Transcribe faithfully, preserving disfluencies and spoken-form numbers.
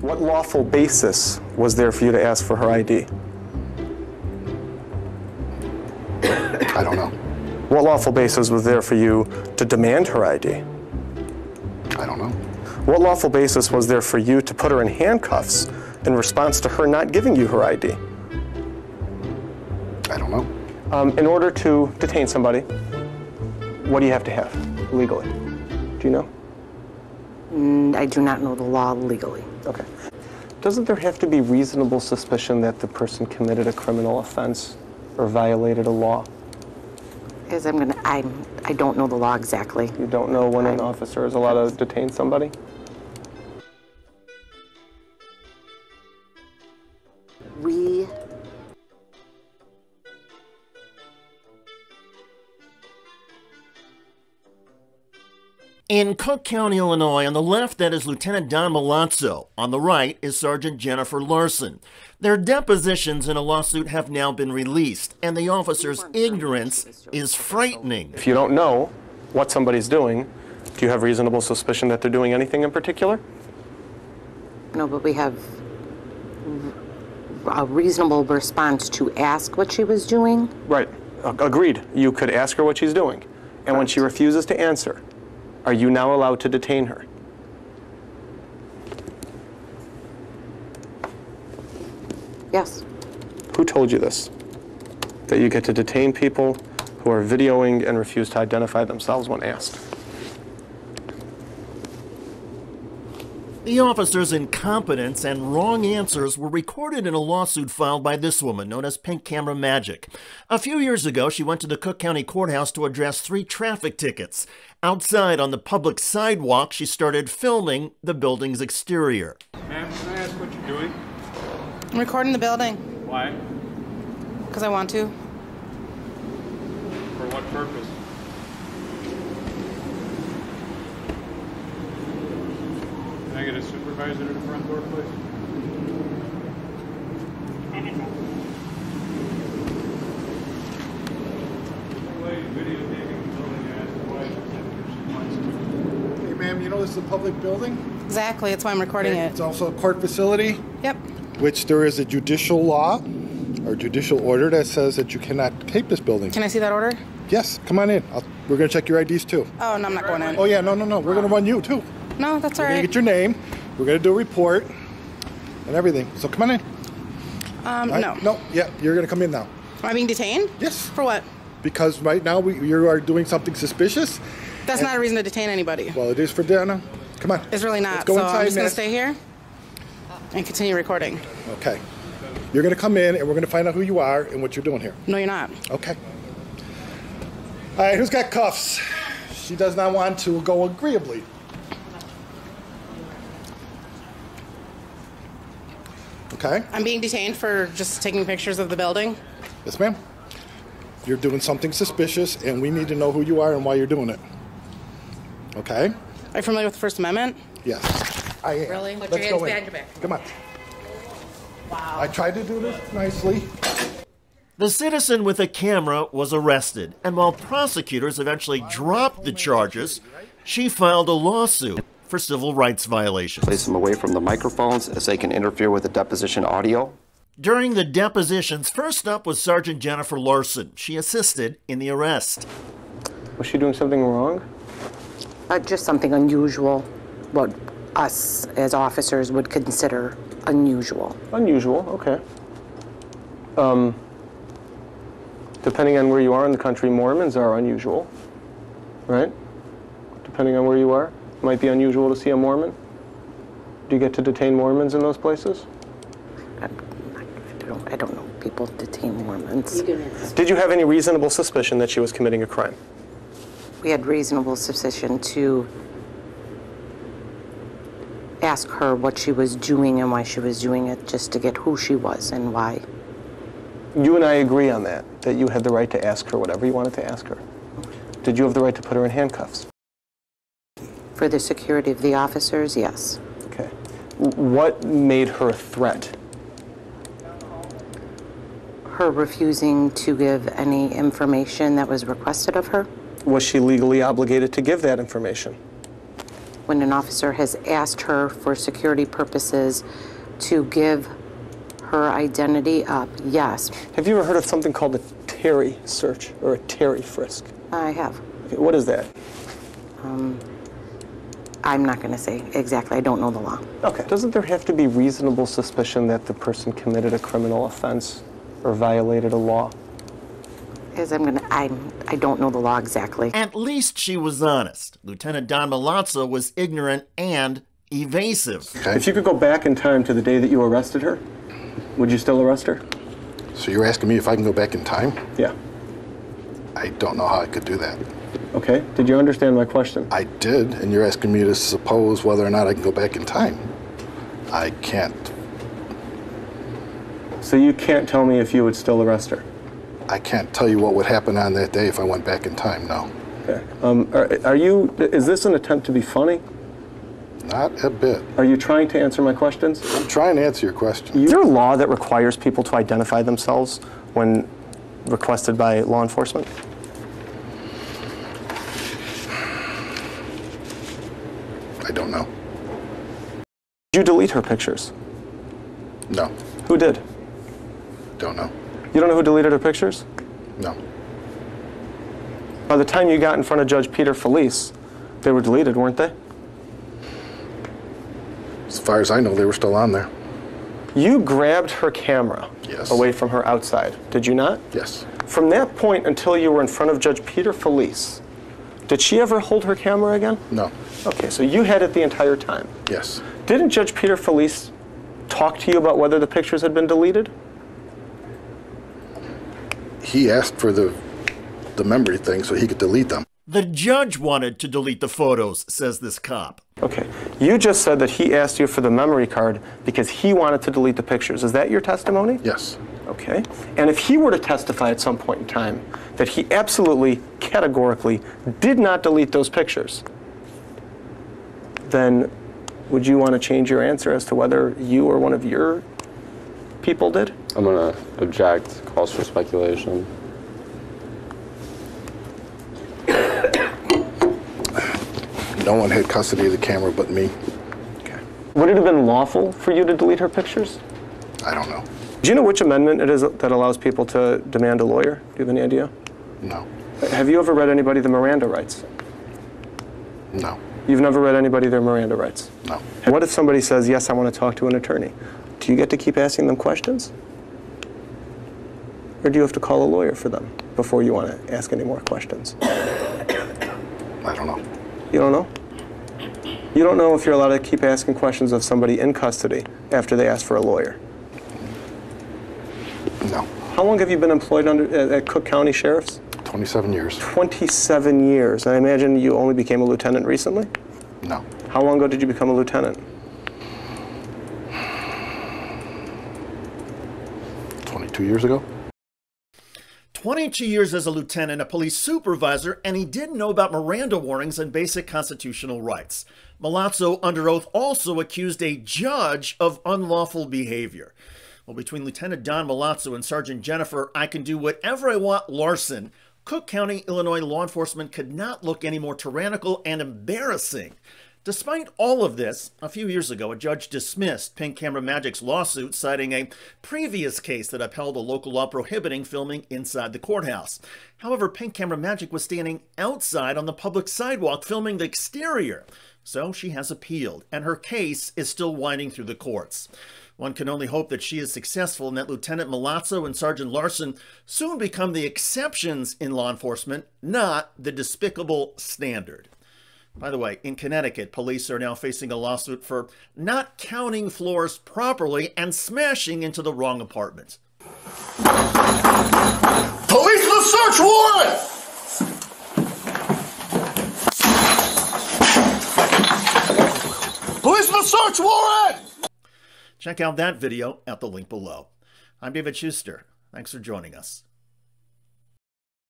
What lawful basis was there for you to ask for her I D? I don't know. What lawful basis was there for you to demand her I D? I don't know. What lawful basis was there for you to put her in handcuffs in response to her not giving you her I D? I don't know. Um, in order to detain somebody, what do you have to have legally? Do you know? Mm, I do not know the law legally. Okay. Doesn't there have to be reasonable suspicion that the person committed a criminal offense or violated a law? Because I'm gonna, I, I don't know the law exactly. You don't know when I'm, an officer is allowed to detain somebody? We In Cook County, Illinois, on the left, that is Lieutenant Don Milazzo. On the right is Sergeant Jennifer Larson. Their depositions in a lawsuit have now been released, and the officer's ignorance is frightening. If you don't know what somebody's doing, do you have reasonable suspicion that they're doing anything in particular? No, but we have a reasonable response to ask what she was doing. Right. Agreed. You could ask her what she's doing. And right. When she refuses to answer, are you now allowed to detain her? Yes. Who told you this? That you get to detain people who are videoing and refuse to identify themselves when asked? The officer's incompetence and wrong answers were recorded in a lawsuit filed by this woman, known as Pink Camera Magic. A few years ago, she went to the Cook County Courthouse to address three traffic tickets. Outside on the public sidewalk, she started filming the building's exterior. Ma'am, can I ask what you're doing? I'm recording the building. Why? Because I want to. For what purpose? Can I get a supervisor to the front door, please? Hey, ma'am, you know this is a public building? Exactly, that's why I'm recording it. It's also a court facility? Yep. Which there is a judicial law or judicial order that says that you cannot tape this building. Can I see that order? Yes, come on in. I'll, we're going to check your I Ds too. Oh, no, I'm not going in. Oh, yeah, no, no, no. We're going to run you too. No, that's all right. We're going to get your name. We're going to do a report and everything. So come on in. Um, right? No. No, yeah, you're going to come in now. Am I being detained? Yes. For what? Because right now we, you are doing something suspicious. That's not a reason to detain anybody. Well, it is for Dana. Come on. It's really not. Let's go so inside, I'm just going to stay here and continue recording. Okay. You're going to come in, and we're going to find out who you are and what you're doing here. No, you're not. Okay. All right, who's got cuffs? She does not want to go agreeably. Okay. I'm being detained for just taking pictures of the building. Yes, ma'am. You're doing something suspicious, and we need to know who you are and why you're doing it. Okay? Are you familiar with the First Amendment? Yes. I am. Really? Put your hands behind your back. Come on. Wow. I tried to do this nicely. The citizen with a camera was arrested, and while prosecutors eventually dropped the charges, she filed a lawsuit for civil rights violations. Place them away from the microphones as they can interfere with the deposition audio. During the depositions, first up was Sergeant Jennifer Larson. She assisted in the arrest. Was she doing something wrong? Uh, just something unusual. What us as officers would consider unusual. Unusual, okay. Um, depending on where you are in the country, Mormons are unusual, right? Depending on where you are, it might be unusual to see a Mormon. Do you get to detain Mormons in those places? I don't, I don't know people detain Mormons. Did you have any reasonable suspicion that she was committing a crime? We had reasonable suspicion to ask her what she was doing and why she was doing it, just to get who she was and why. You and I agree on that, that you had the right to ask her whatever you wanted to ask her. Did you have the right to put her in handcuffs? For the security of the officers, yes. Okay. What made her a threat? Her refusing to give any information that was requested of her. Was she legally obligated to give that information? when an officer has asked her for security purposes to give her identity up, yes. Have you ever heard of something called a Terry search or a Terry frisk? I have. Okay, what is that? Um, I'm not going to say exactly. I don't know the law. Okay. Doesn't there have to be reasonable suspicion that the person committed a criminal offense or violated a law? Because I'm gonna, I, I don't know the law exactly. At least she was honest. Lieutenant Don Milazzo was ignorant and evasive. Okay. If you could go back in time to the day that you arrested her, would you still arrest her? So you're asking me if I can go back in time? Yeah. I don't know how I could do that. Okay, did you understand my question? I did, and you're asking me to suppose whether or not I can go back in time. I can't. So you can't tell me if you would still arrest her? I can't tell you what would happen on that day if I went back in time, no. Okay. Um, are, are you, is this an attempt to be funny? Not a bit. Are you trying to answer my questions? I'm trying to answer your question. Is there a law that requires people to identify themselves when requested by law enforcement? I don't know. Did you delete her pictures? No. Who did? Don't know. You don't know who deleted her pictures? No. By the time you got in front of Judge Peter Felice, they were deleted, weren't they? As far as I know, they were still on there. You grabbed her camera yes. away from her outside, did you not? Yes. From that point until you were in front of Judge Peter Felice, did she ever hold her camera again? No. Okay, so you had it the entire time? Yes. Didn't Judge Peter Felice talk to you about whether the pictures had been deleted? He asked for the, the memory thing so he could delete them. The judge wanted to delete the photos, says this cop. Okay, you just said that he asked you for the memory card because he wanted to delete the pictures. Is that your testimony? Yes. Okay, and if he were to testify at some point in time that he absolutely, categorically, did not delete those pictures, then would you want to change your answer as to whether you or one of your people did? I'm gonna object, calls for speculation. No one had custody of the camera but me. Okay. Would it have been lawful for you to delete her pictures? I don't know. Do you know which amendment it is that allows people to demand a lawyer? Do you have any idea? No. Have you ever read anybody the Miranda rights? No. You've never read anybody their Miranda rights? No. What if somebody says, yes, I want to talk to an attorney? Do you get to keep asking them questions? Or do you have to call a lawyer for them before you want to ask any more questions? I don't know. You don't know? You don't know if you're allowed to keep asking questions of somebody in custody after they ask for a lawyer? No. How long have you been employed under, at, at Cook County Sheriff's? twenty-seven years. twenty-seven years. And I imagine you only became a lieutenant recently? No. How long ago did you become a lieutenant? twenty-two years ago. twenty-two years as a lieutenant, a police supervisor, and he didn't know about Miranda warnings and basic constitutional rights. Milazzo, under oath, also accused a judge of unlawful behavior. Well, between Lieutenant Don Milazzo and Sergeant Jennifer, I can do whatever I want, Larson, Cook County, Illinois law enforcement could not look any more tyrannical and embarrassing. Despite all of this, a few years ago, a judge dismissed Pink Camera Magic's lawsuit, citing a previous case that upheld a local law prohibiting filming inside the courthouse. However, Pink Camera Magic was standing outside on the public sidewalk filming the exterior. So she has appealed, and her case is still winding through the courts. One can only hope that she is successful and that Lieutenant Milazzo and Sergeant Larson soon become the exceptions in law enforcement, not the despicable standard. By the way, in Connecticut, police are now facing a lawsuit for not counting floors properly and smashing into the wrong apartment. Police with search warrant! Police with search warrant! Check out that video at the link below. I'm David Shuster. Thanks for joining us.